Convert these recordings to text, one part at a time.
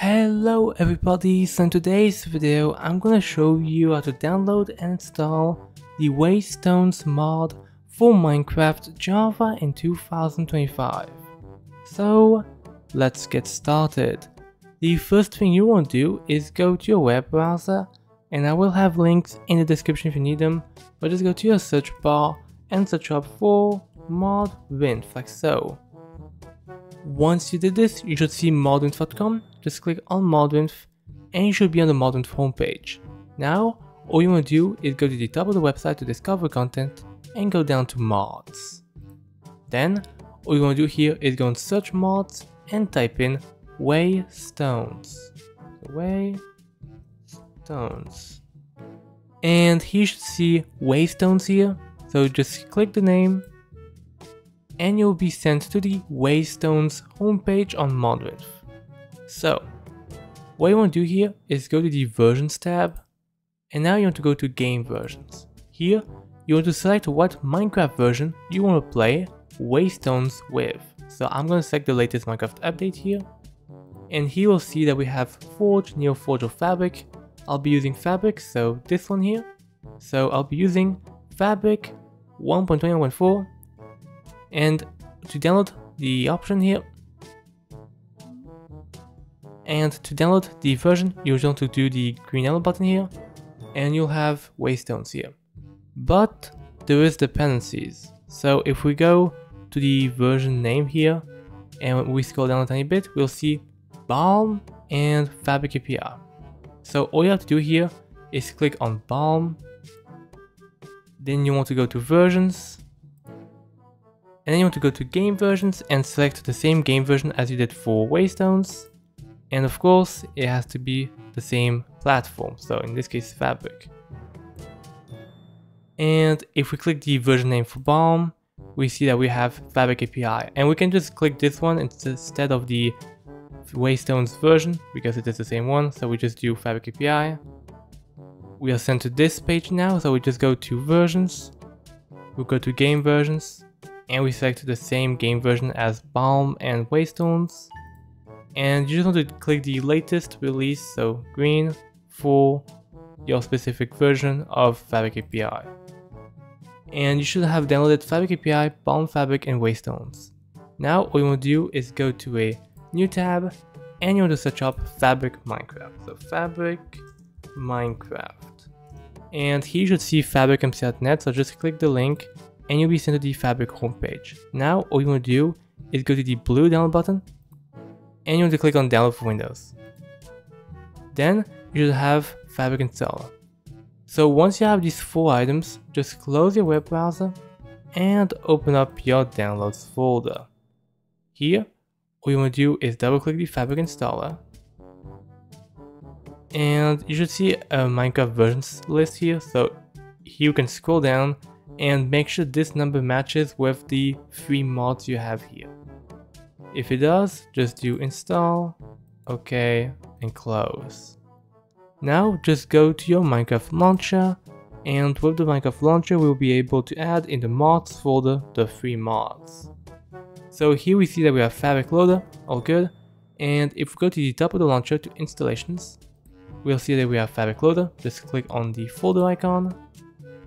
Hello everybody, so in today's video I'm gonna show you how to download and install the Waystones mod for Minecraft Java in 2025. So let's get started. The first thing you want to do is go to your web browser, and I will have links in the description if you need them, but just go to your search bar and search up for Modrinth, like so. Once you did this, you should see modrinth.com. Just click on Modrinth and you should be on the Modrinth homepage. Now, all you want to do is go to the top of the website to discover content and go down to mods. Then, all you want to do here is go and search mods and type in Waystones. Waystones. And here you should see Waystones here. So just click the name and you'll be sent to the Waystones homepage on Modrinth. So, what you want to do here is go to the versions tab, and now you want to go to game versions. Here, you want to select what Minecraft version you want to play Waystones with. So I'm going to select the latest Minecraft update here, and here you'll see that we have Forge, NeoForge or Fabric. I'll be using Fabric, so this one here. So I'll be using Fabric 1.21.4, and to download the option here, and to download the version, you're going to do the green arrow button here, and you'll have Waystones here. But there is dependencies. So if we go to the version name here, and we scroll down a tiny bit, we'll see Balm and Fabric API. So all you have to do here is click on Balm, then you want to go to versions, and then you want to go to game versions and select the same game version as you did for Waystones. And of course, it has to be the same platform, so in this case, Fabric. And if we click the version name for Balm, we see that we have Fabric API. And we can just click this one instead of the Waystones version, because it is the same one, so we just do Fabric API. We are sent to this page now, so we just go to versions, we go to game versions, and we select the same game version as Balm and Waystones. And you just want to click the latest release, so green, for your specific version of Fabric API. And you should have downloaded Fabric API, Balm Fabric and Waystones. Now all you want to do is go to a new tab and you want to search up Fabric Minecraft. So Fabric Minecraft. And here you should see FabricMC.net, so just click the link and you'll be sent to the Fabric homepage. Now all you want to do is go to the blue download button, and you want to click on download for Windows. Then you should have Fabric Installer. So once you have these four items, just close your web browser and open up your downloads folder. Here, all you want to do is double click the Fabric Installer. And you should see a Minecraft versions list here. So here you can scroll down and make sure this number matches with the free mods you have here. If it does, just do install, OK, and close. Now just go to your Minecraft launcher, and with the Minecraft launcher we'll be able to add in the mods folder the free mods. So here we see that we have Fabric Loader, all good, and if we go to the top of the launcher to installations, we'll see that we have Fabric Loader. Just click on the folder icon,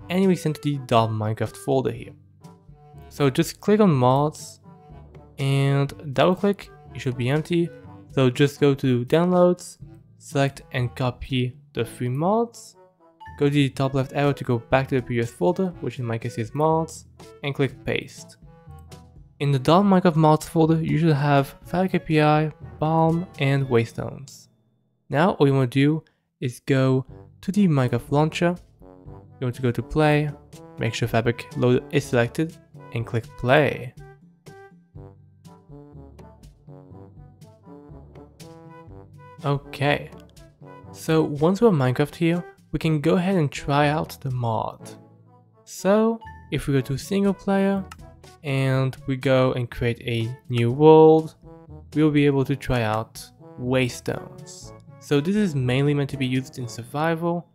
and we send to the .minecraft folder here. So just click on mods, and double click, it should be empty, so just go to downloads, select and copy the free mods, go to the top left arrow to go back to the previous folder, which in my case is mods, and click paste. In the .minecraft mods folder you should have Fabric API, Balm and Waystones. Now all you want to do is go to the Minecraft launcher, you want to go to play, make sure Fabric Loader is selected, and click play. Okay, so once we're in Minecraft here, we can go ahead and try out the mod. So if we go to single player and we go and create a new world, we'll be able to try out Waystones. So this is mainly meant to be used in survival.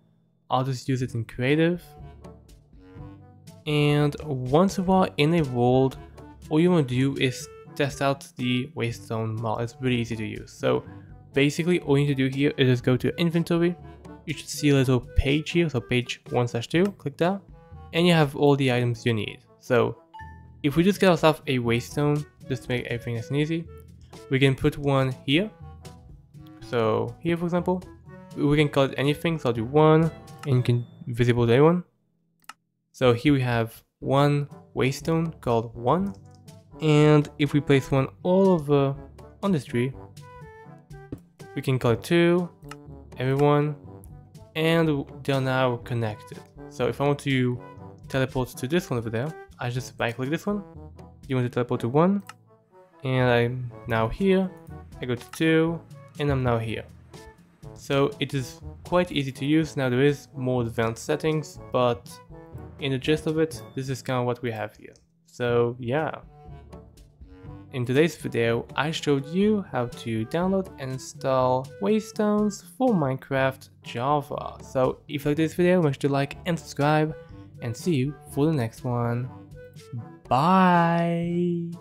I'll just use it in creative. And once we are in a world, all you want to do is test out the Waystone mod. It's really easy to use. So Basically, all you need to do here is just go to inventory. You should see a little page here, so page 1/2, click that, and you have all the items you need. So if we just get ourselves a waystone, just to make everything nice and easy, we can put one here. So here, for example, we can call it anything, so I'll do one, and you can visible to anyone. So here we have one waystone called one, and if we place one all over on this tree, we can call it two, everyone, and they're now connected. So if I want to teleport to this one over there, I just right click this one, you want to teleport to one, and I'm now here, I go to two, and I'm now here. So it is quite easy to use. Now there is more advanced settings, but in the gist of it, this is kind of what we have here. So yeah, in today's video, I showed you how to download and install Waystones for Minecraft Java. So if you like this video, make sure to like and subscribe, and see you for the next one. Bye!